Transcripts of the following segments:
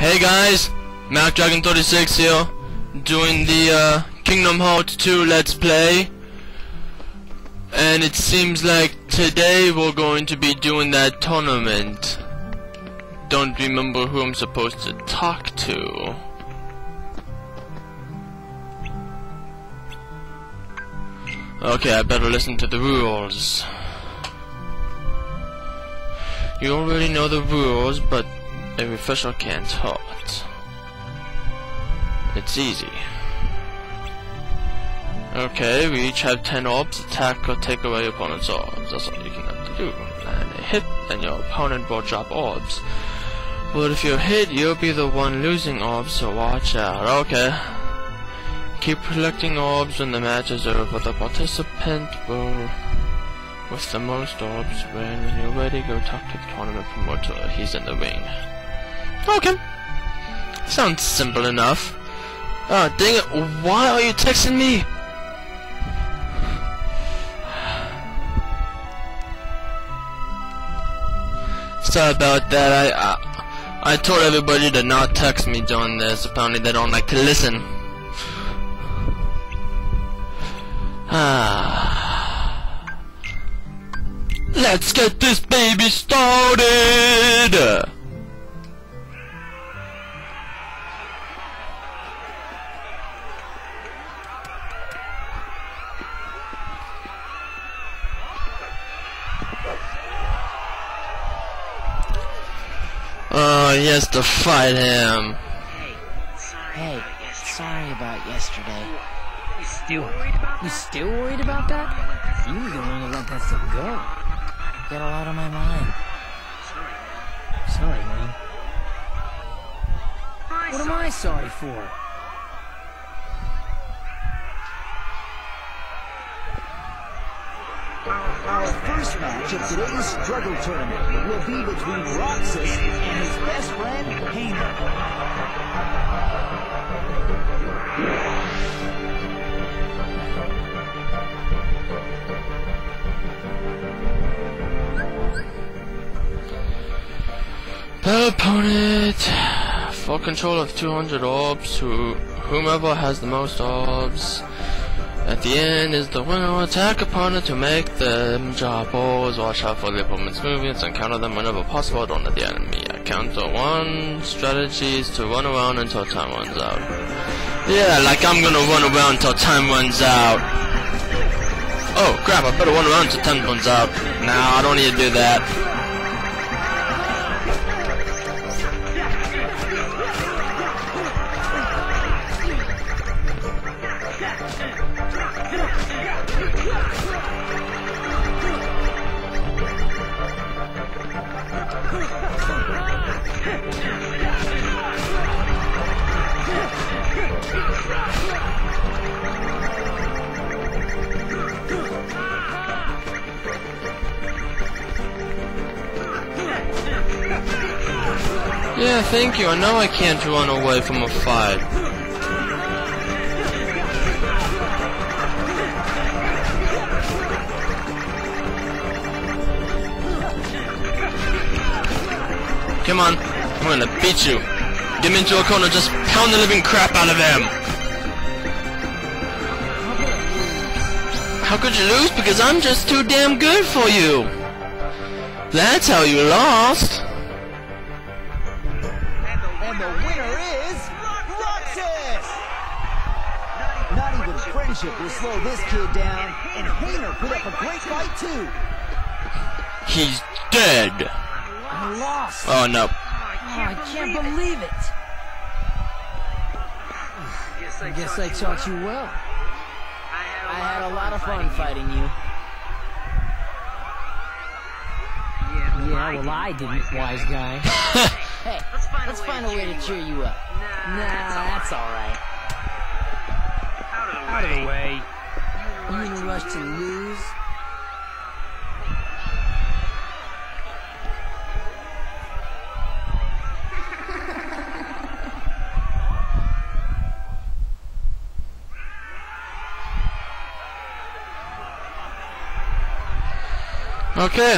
Hey guys, Macdragon 36 here, doing the Kingdom Hearts 2 Let's Play, and it seems like today we're going to be doing that tournament. Don't remember who I'm supposed to talk to. Okay, I better listen to the rules. You already know the rules, but a refresher can't hurt. It's easy. Okay, we each have 10 orbs. Attack or take away your opponent's orbs. That's all you can have to do. And a hit, and your opponent will drop orbs. But if you're hit, you'll be the one losing orbs, so watch out. Okay. Keep collecting orbs when the match is over. The participant will... with the most orbs, when you're ready, go talk to the tournament promoter. He's in the ring. Okay. Sounds simple enough. Oh, dang it. Why are you texting me? Sorry about that. I told everybody to not text me during this. Apparently they don't like to listen. Let's get this baby started! Oh, he has to fight him. Hey, sorry about yesterday. You still worried about that? You were the one who let that stuff go. Got a lot on my mind. Sorry, man. What am I sorry for? Our first match of today's struggle tournament will be between Roxas and his best friend, Hayner. The opponent for control of 200 orbs, whomever has the most orbs at the end is the winner. Attack opponent to make them drop orbs. Watch out for the opponent's movements and counter them whenever possible. Don't let the enemy. Counter one strategy is to run around until time runs out. Yeah, like I'm gonna run around until time runs out. Oh crap, I better run around until time runs out. Nah, I don't need to do that. Yeah, thank you. I know I can't run away from a fight. Come on, I'm gonna beat you. Get me into a corner, just pound the living crap out of him. How could you lose? Because I'm just too damn good for you. That's how you lost. The winner is Roxas! Not even friendship will slow this kid down, and Hayner put up a great fight too. He's dead. I lost. Oh no. Oh, I can't believe it. I guess I taught you well. I had a lot of fun fighting you. Yeah, well I didn't, wise guy. Hey, let's find a way to cheer you up. Nah, that's alright. Out of the way. You in a rush to lose? Okay.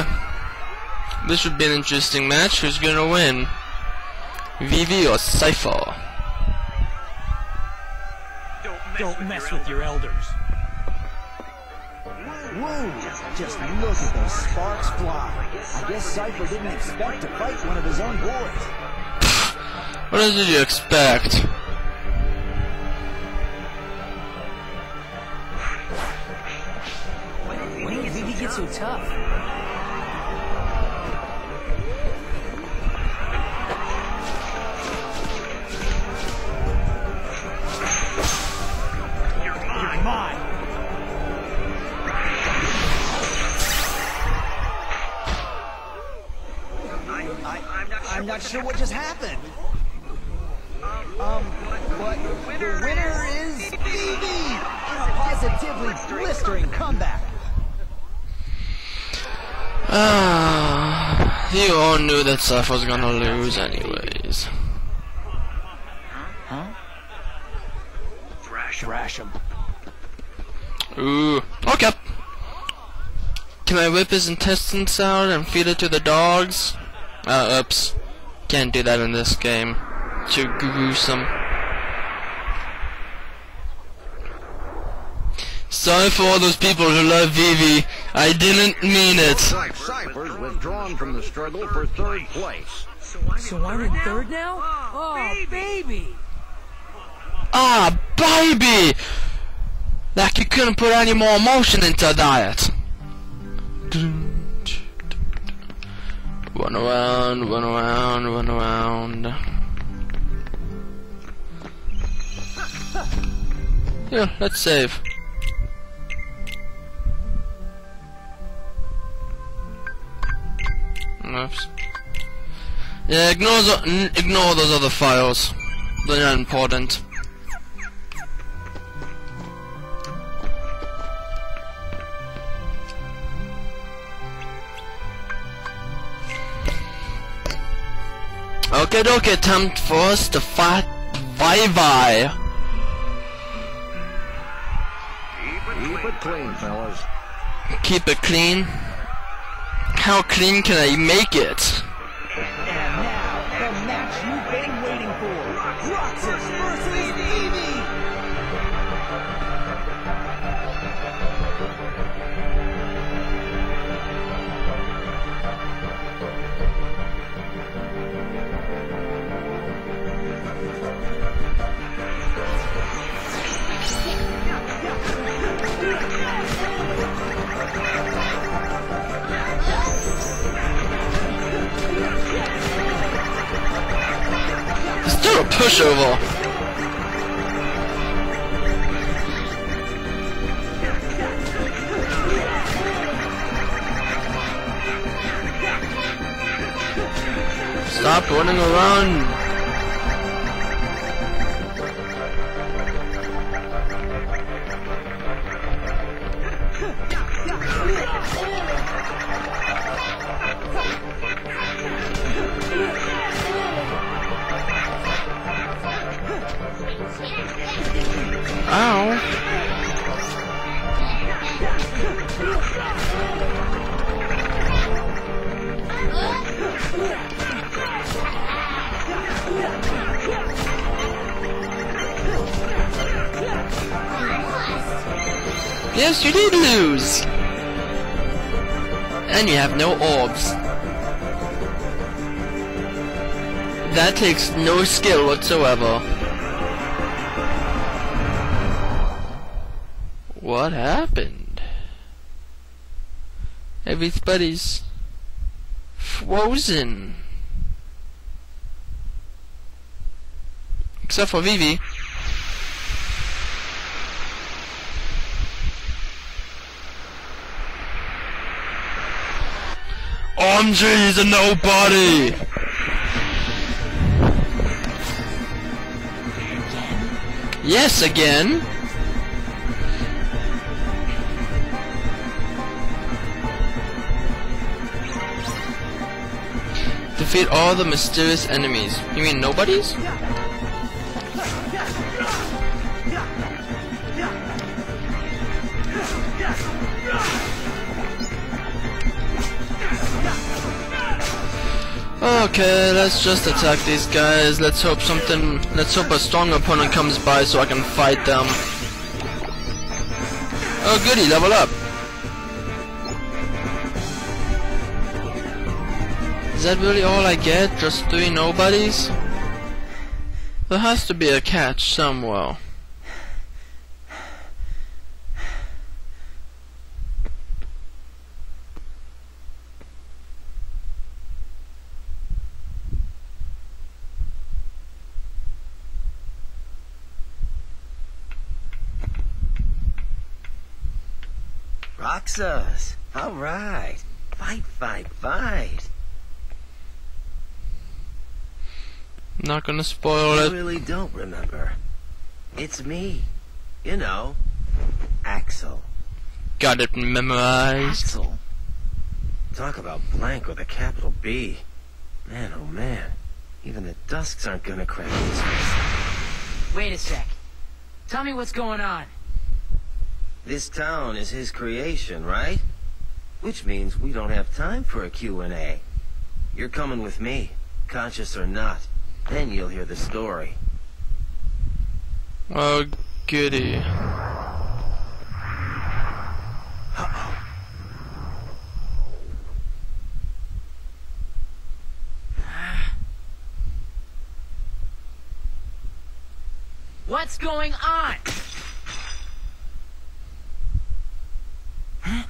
This would be an interesting match. Who's gonna win? Vivi or Cypher? Don't mess with your elders. Whoa! Just look at those sparks fly. I guess Cypher didn't expect to fight one of his own boys. What did you expect? Why did Vivi get so tough? I'm not sure what just happened. But the winner is Phoebe! A positively blistering comeback! You all knew that Seth was gonna lose anyways. Huh? Thrash him. Ooh, okay! Can I whip his intestines out and feed it to the dogs? Oops. Can't do that in this game. Too gruesome. Sorry for all those people who love Vivi. I didn't mean it. Cypher's withdrawn from the struggle for third place. So I'm in third now? Oh, baby! Ah, baby! Like you couldn't put any more emotion into a diet. Run around, run around, run around. Yeah, let's save. Oops. Yeah, ignore those other files. They're not important. Okay, okay, time for us to fight Vivi. Keep it clean, fellas. Keep it clean? How clean can I make it? And now, the match you've been waiting for. Roxas versus pushover. Stop running around. Yes, you did lose! And you have no orbs. That takes no skill whatsoever. What happened? Everybody's frozen. Except for Vivi. He's a nobody. Again? Yes, again. Defeat all the mysterious enemies. You mean nobodies? Okay, let's just attack these guys. Let's hope a strong opponent comes by so I can fight them. Oh goody, level up. Is that really all I get? Just three nobodies? There has to be a catch somewhere. Roxas! Alright! Fight, fight, fight! Not gonna spoil it. I really don't remember. It's me. You know, Axel. Got it memorized. Axel? Talk about blank with a capital B. Man, oh man. Even the dusks aren't gonna crack this. Wait a sec. Tell me what's going on. This town is his creation, right? Which means we don't have time for a Q&A. You're coming with me, conscious or not. Then you'll hear the story. Oh, goody. Uh-oh. What's going on? Huh?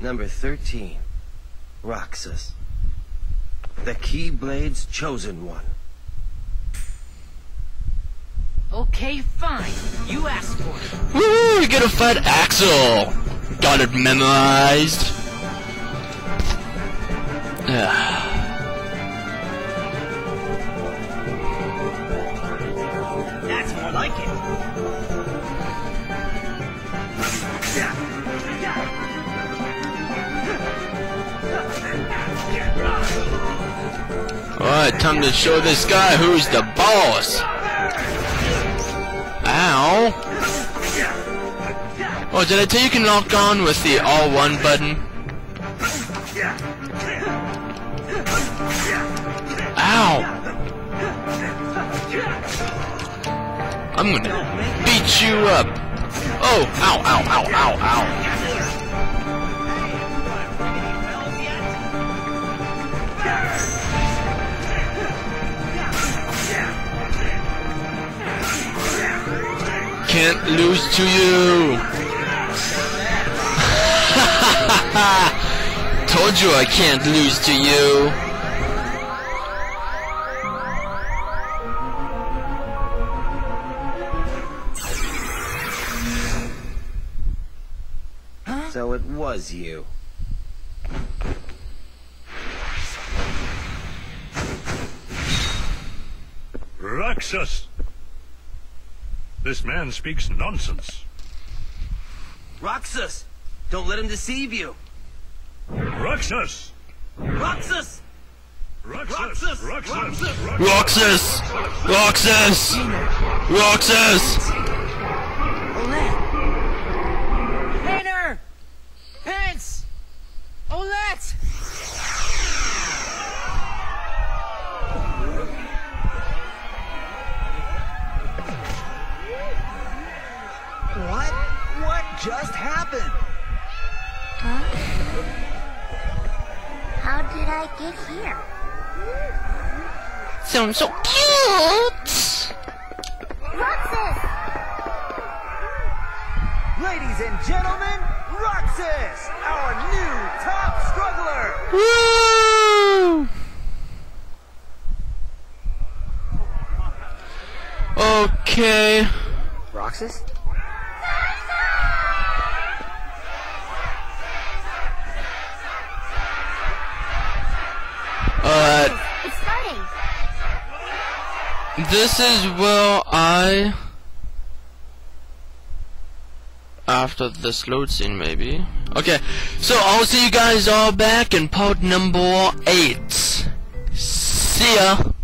Number 13. Roxas. The Keyblade's chosen one. Okay, fine. You asked for it. Woo! We gotta fight Axel! Got it memorized. That's more like it. Alright, time to show this guy who's the boss! Ow! Oh, did I tell you can lock on with the R1 button? Ow! I'm gonna beat you up! Oh! Ow, ow, ow, ow, ow! Can't lose to you. Told you I can't lose to you. Huh? So it was you. Roxas. This man speaks nonsense. Roxas! Don't let him deceive you! Roxas! Roxas! Roxas! Roxas! Roxas! Roxas! Roxas! Roxas! Olette! Hayner! Pence! Olette! What? What just happened? Huh? How did I get here? Sounds so cute! Roxas! Ladies and gentlemen, Roxas! Our new top struggler! Woo! Okay... Roxas? It's starting. This is where I, after this load scene maybe. Okay, so I'll see you guys all back in part number 8. See ya.